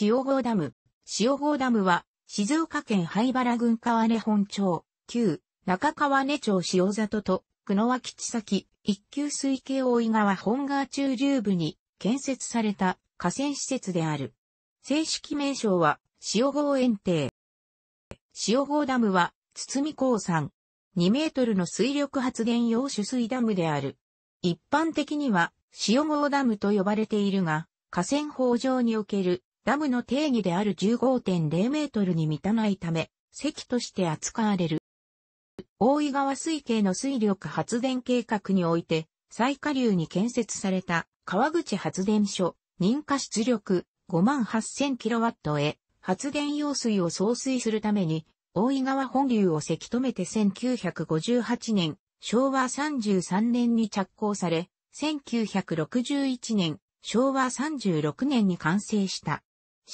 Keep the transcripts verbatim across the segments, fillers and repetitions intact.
塩郷ダム。塩郷ダムは、静岡県榛原郡川根本町、旧中川根町塩里と、久野脇地崎、一級水系大井川本川中流部に建設された河川施設である。正式名称は、塩郷堰堤。塩郷ダムは、堤興産。にメートルの水力発電用取水ダムである。一般的には、塩郷ダムと呼ばれているが、河川法上におけるダムの定義である じゅうごてんゼロメートルに満たないため、堰として扱われる。大井川水系の水力発電計画において、最下流に建設された川口発電所、認可出力 ごまんはっせんキロワット へ発電用水を送水するために、大井川本流をせき止めてせんきゅうひゃくごじゅうはちねん、しょうわさんじゅうさんねんに着工され、せんきゅうひゃくろくじゅういちねん、しょうわさんじゅうろくねんに完成した。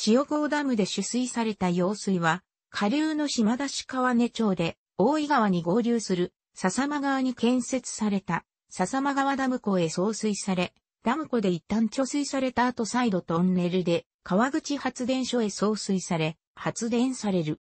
塩郷ダムで取水された用水は、下流の島田市川根町で、大井川に合流する、笹間川に建設された、笹間川ダム湖へ送水され、ダム湖で一旦貯水された後再度トンネルで、川口発電所へ送水され、発電される。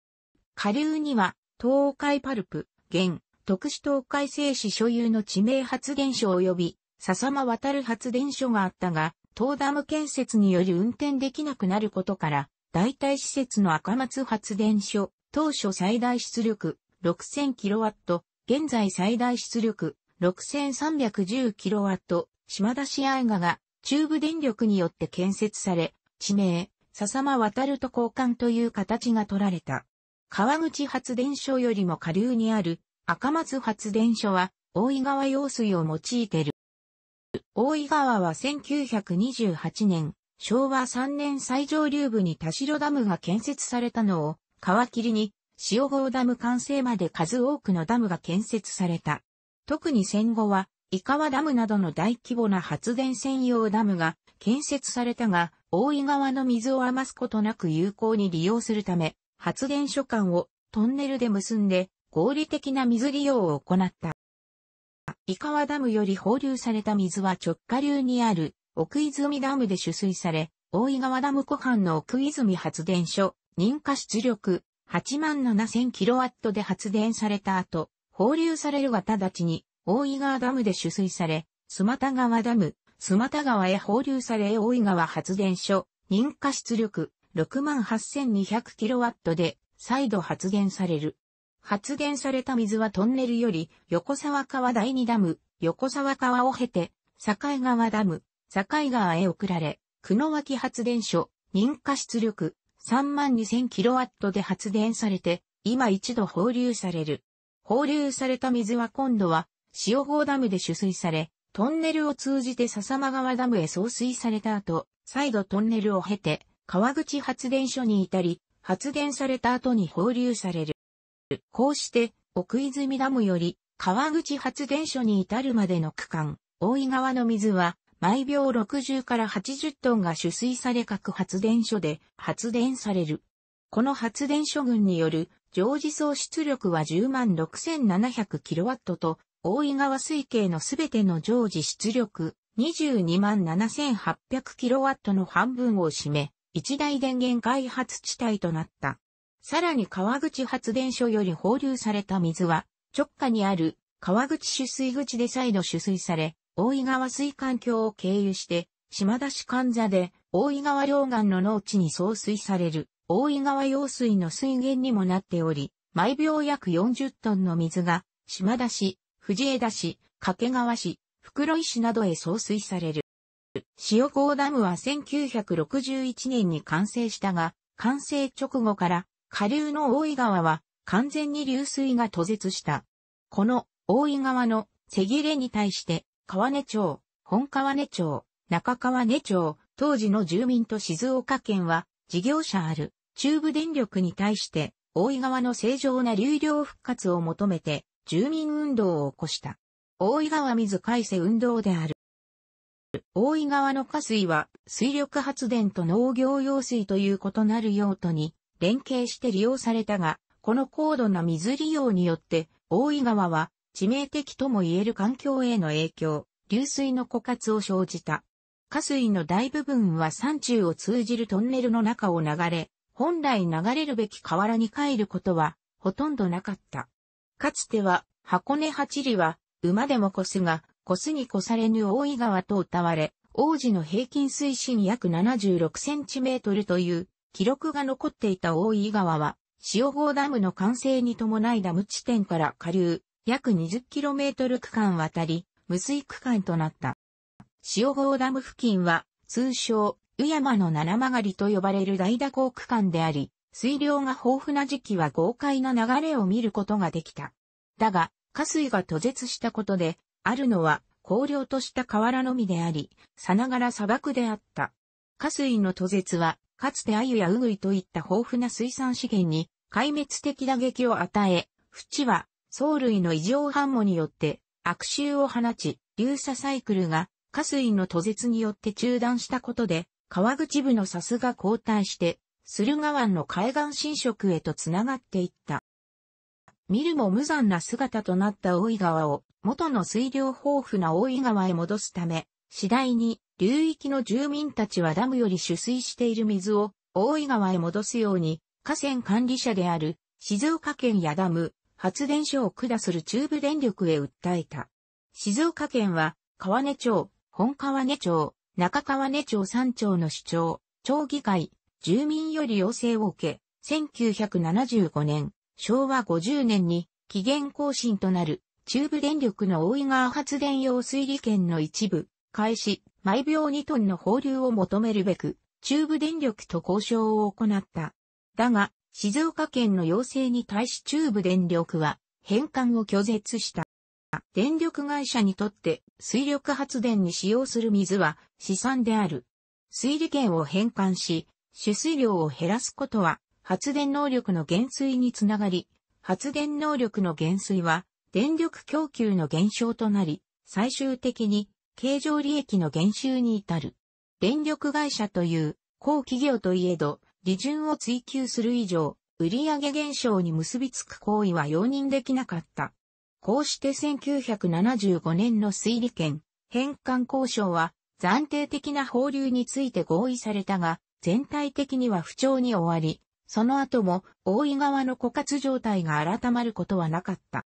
下流には、東海パルプ、現、特殊東海製紙所有の地名発電所及び、笹間渡る発電所があったが、東ダム建設により運転できなくなることから、代替施設の赤松発電所、当初最大出力 ろくせんキロワット、現在最大出力 ろくせんさんびゃくじゅうキロワット、島田市愛賀が中部電力によって建設され、地名、笹間渡ると交換という形が取られた。川口発電所よりも下流にある赤松発電所は大井川用水を用いている。大井川はせんきゅうひゃくにじゅうはちねん、しょうわさんねん最上流部に田代ダムが建設されたのを皮切りに塩郷ダム完成まで数多くのダムが建設された。特に戦後は井川ダムなどの大規模な発電専用ダムが建設されたが、大井川の水を余すことなく有効に利用するため、発電所間をトンネルで結んで合理的な水利用を行った。井川ダムより放流された水は直下流にある奥泉ダムで取水され、大井川ダム湖畔の奥泉発電所、認可出力 はちまんななせんキロワット で発電された後、放流されるが直ちに大井川ダムで取水され、寸又川ダム、寸又川へ放流され大井川発電所、認可出力ろくまんはっせんにひゃくキロワット で再度発電される。発電された水はトンネルより横沢川だいにダム、横沢川を経て、境川ダム、境川へ送られ、久野脇発電所、認可出力 さんまんにせんキロワット で発電されて、今一度放流される。放流された水は今度は塩郷ダムで取水され、トンネルを通じて笹間川ダムへ送水された後、再度トンネルを経て、川口発電所に至り、発電された後に放流される。こうして、奥泉ダムより、川口発電所に至るまでの区間、大井川の水は、毎秒ろくじゅうからはちじゅっトンが取水され各発電所で発電される。この発電所群による、常時総出力は じゅうまんろくせんななひゃくキロワット と、大井川水系のすべての常時出力、にじゅうにまんななせんはっぴゃくキロワット の半分を占め、一大電源開発地帯となった。さらに川口発電所より放流された水は、直下にある川口取水口で再度取水され、大井川水管橋を経由して、島田市神座で大井川両岸の農地に送水される、大井川用水の水源にもなっており、毎秒約よんじゅっトンの水が、島田市、藤枝市、掛川市、袋井市などへ送水される。塩郷ダムはせんきゅうひゃくろくじゅういちねんに完成したが、完成直後から下流の大井川は完全に流水が途絶した。この大井川の瀬切れに対して、川根町、本川根町、中川根町、当時の住民と静岡県は事業者ある中部電力に対して大井川の正常な流量復活を求めて住民運動を起こした。大井川水改正運動である。大井川の河水は水力発電と農業用水という異なる用途に連携して利用されたが、この高度な水利用によって大井川は致命的とも言える環境への影響、流水の枯渇を生じた。下水の大部分は山中を通じるトンネルの中を流れ、本来流れるべき河原に帰ることはほとんどなかった。かつては箱根八里は馬でも越すが越すに越されぬ大井川と謳われ、王子の平均水深約ななじゅうろくセンチメートルという記録が残っていた大井川は、塩郷ダムの完成に伴いダム地点から下流、約 にじゅっキロメートル 区間渡り、無水区間となった。塩郷ダム付近は、通称、宇山の七曲りと呼ばれる大蛇行区間であり、水量が豊富な時期は豪快な流れを見ることができた。だが、下水が途絶したことで、あるのは、荒涼とした河原のみであり、さながら砂漠であった。下水の途絶は、かつて鮎やウグイといった豊富な水産資源に壊滅的打撃を与え、淵は藻類の異常反応によって悪臭を放ち、流砂サイクルが下水の途絶によって中断したことで、川口部の砂州が後退して、駿河湾の海岸浸食へとつながっていった。見るも無残な姿となった大井川を元の水量豊富な大井川へ戻すため、次第に流域の住民たちはダムより取水している水を大井川へ戻すように河川管理者である静岡県やダム、発電所を管する中部電力へ訴えた。静岡県は川根町、本川根町、中川根町さん町の市長、町議会、住民より要請を受け、せんきゅうひゃくななじゅうごねん、しょうわごじゅうねんに期限更新となる中部電力の大井川発電用水利権の一部、開始、毎秒にトンの放流を求めるべく、中部電力と交渉を行った。だが、静岡県の要請に対し中部電力は、返還を拒絶した。電力会社にとって、水力発電に使用する水は、資産である。水利権を返還し、取水量を減らすことは、発電能力の減衰につながり、発電能力の減衰は、電力供給の減少となり、最終的に、経常利益の減収に至る。電力会社という、公企業といえど、利潤を追求する以上、売上減少に結びつく行為は容認できなかった。こうしてせんきゅうひゃくななじゅうごねんの水利権、返還交渉は、暫定的な放流について合意されたが、全体的には不調に終わり、その後も、大井川の枯渇状態が改まることはなかった。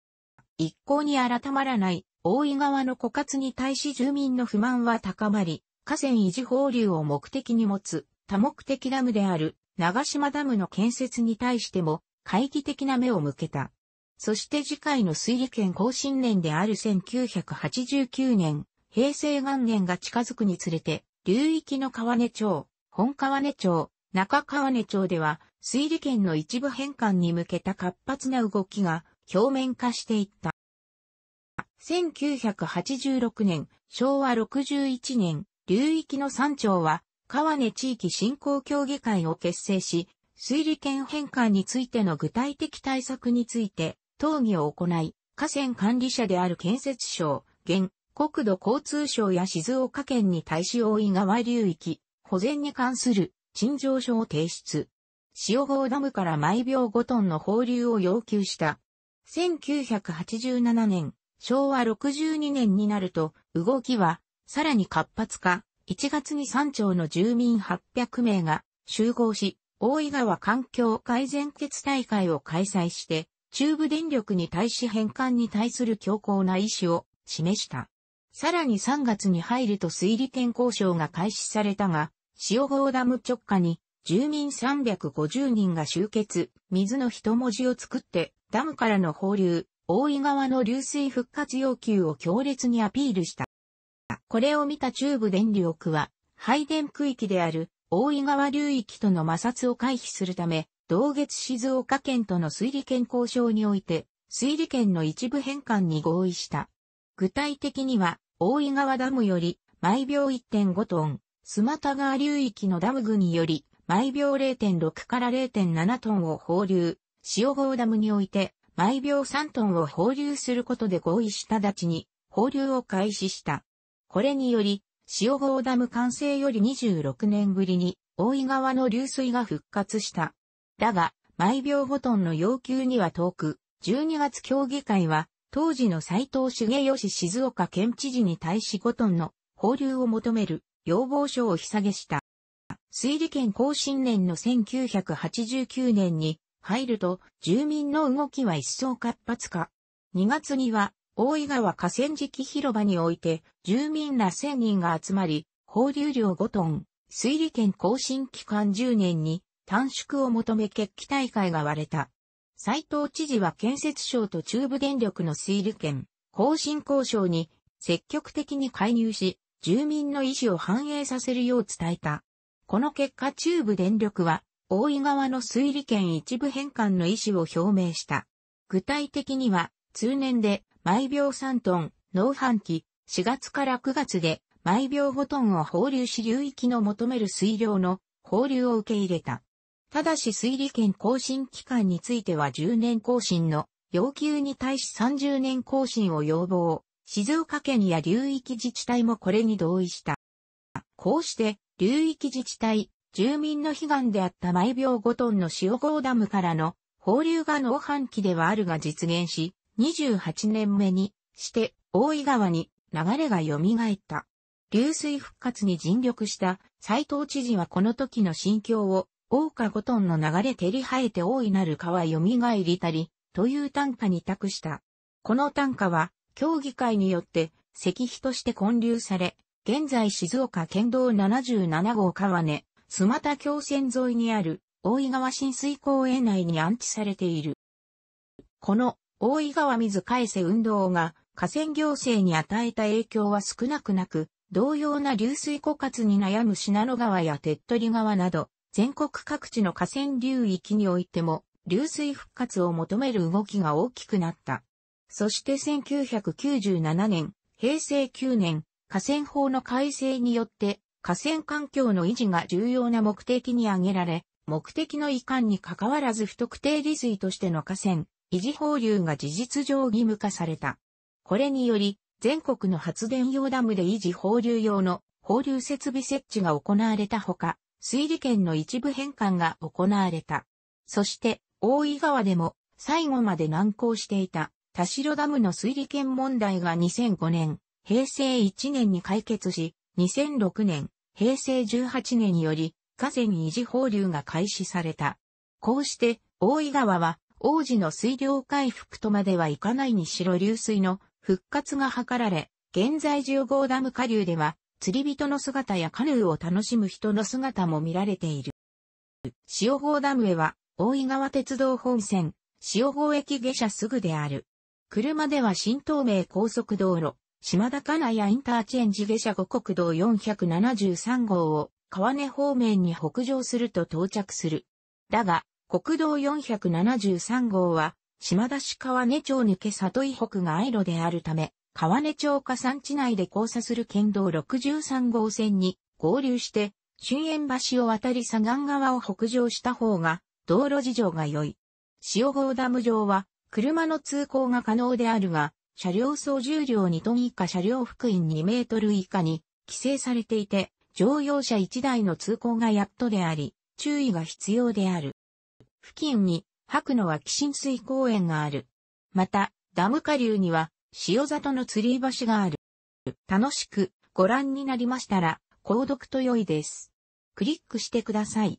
一向に改まらない。大井川の枯渇に対し住民の不満は高まり、河川維持放流を目的に持つ多目的ダムである長島ダムの建設に対しても懐疑的な目を向けた。そして次回の水利権更新年であるせんきゅうひゃくはちじゅうきゅうねん、平成元年が近づくにつれて、流域の川根町、本川根町、中川根町では水利権の一部返還に向けた活発な動きが表面化していった。せんきゅうひゃくはちじゅうろくねん、しょうわろくじゅういちねん、流域のさん町は、川根地域振興協議会を結成し、水利権返還についての具体的対策について、討議を行い、河川管理者である建設省、現、国土交通省や静岡県に対し大井川流域、保全に関する陳情書を提出。塩郷ダムから毎秒ごトンの放流を要求した。せんきゅうひゃくはちじゅうななねん、しょうわろくじゅうにねんになると、動きは、さらに活発化、いちがつにさん町の住民はっぴゃくめいが集合し、大井川環境改善決大会を開催して、中部電力に対し返還に対する強硬な意思を示した。さらにさんがつに入ると水利権交渉が開始されたが、塩郷ダム直下に住民さんびゃくごじゅうにんが集結、水の一文字を作って、ダムからの放流、大井川の流水復活要求を強烈にアピールした。これを見た中部電力は、配電区域である大井川流域との摩擦を回避するため、同月静岡県との水利権交渉において、水利権の一部返還に合意した。具体的には、大井川ダムより毎秒 いってんごトン、須又川流域のダム群により毎秒 れいてんろくかられいてんななトンを放流、塩郷ダムにおいて、毎秒さんトンを放流することで合意した立ちに放流を開始した。これにより、塩郷ダム完成よりにじゅうろくねんぶりに大井川の流水が復活した。だが、毎秒ごトンの要求には遠く、じゅうにがつ協議会は当時の斉藤茂義静岡県知事に対しごトンの放流を求める要望書を引き下げした。水利権更新年のせんきゅうひゃくはちじゅうきゅうねんに入ると住民の動きは一層活発化。にがつには大井川河川敷広場において住民らせんにんが集まり、放流量ごトン、水利権更新期間じゅうねんに短縮を求め決起大会が割れた。斉藤知事は建設省と中部電力の水利権更新交渉に積極的に介入し、住民の意思を反映させるよう伝えた。この結果中部電力は大井川の水利権一部返還の意思を表明した。具体的には通年で毎秒さんトン、農繁期しがつからくがつで毎秒ごトンを放流し流域の求める水量の放流を受け入れた。ただし水利権更新期間についてはじゅうねん更新の要求に対しさんじゅうねん更新を要望。静岡県や流域自治体もこれに同意した。こうして流域自治体、住民の悲願であった毎秒ごトンの塩郷ダムからの放流が農繁期ではあるが実現し、にじゅうはちねんめにして大井川に流れが蘇った。流水復活に尽力した斉藤知事はこの時の心境を大川ごトンの流れ照り生えて大いなる川蘇りたりという短歌に託した。この短歌は協議会によって石碑として建立され、現在静岡県道ななじゅうななごう川根、須又橋線沿いにある大井川親水公園内に安置されている。この大井川水返せ運動が河川行政に与えた影響は少なくなく、同様な流水枯渇に悩む信濃川や手っ取川など、全国各地の河川流域においても、流水復活を求める動きが大きくなった。そしてせんきゅうひゃくきゅうじゅうななねん、へいせいきゅうねん、河川法の改正によって、河川環境の維持が重要な目的に挙げられ、目的の移管に関わらず不特定利水としての河川、維持放流が事実上義務化された。これにより、全国の発電用ダムで維持放流用の放流設備設置が行われたほか、水利権の一部返還が行われた。そして、大井川でも最後まで難航していた田代ダムの水利権問題がにせんごねん、へいせいいちねんに解決し、にせんろくねん、へいせいじゅうはちねんにより河川維持放流が開始された。こうして、大井川は往時の水量回復とまではいかないにしろ流水の復活が図られ、現在じゅうごダム下流では、釣り人の姿やカヌーを楽しむ人の姿も見られている。塩郷ダムへは、大井川鉄道本線、塩郷駅下車すぐである。車では新東名高速道路、島田金谷インターチェンジ下車後国道よんひゃくななじゅうさんごうを、川根方面に北上すると到着する。だが、国道よんひゃくななじゅうさんごうは、島田市川根町抜け里以北が街路であるため、川根町下山地内で交差する県道ろくじゅうさんごうせんに合流して、春園橋を渡り左岸側を北上した方が、道路事情が良い。塩郷ダム上は、車の通行が可能であるが、車両総重量にトン以下車両幅員にメートル以下に規制されていて、乗用車いちだいの通行がやっとであり、注意が必要である。付近に、白野は浸水公園がある。また、ダム下流には、塩里の釣り橋がある。楽しくご覧になりましたら、購読と良いです。クリックしてください。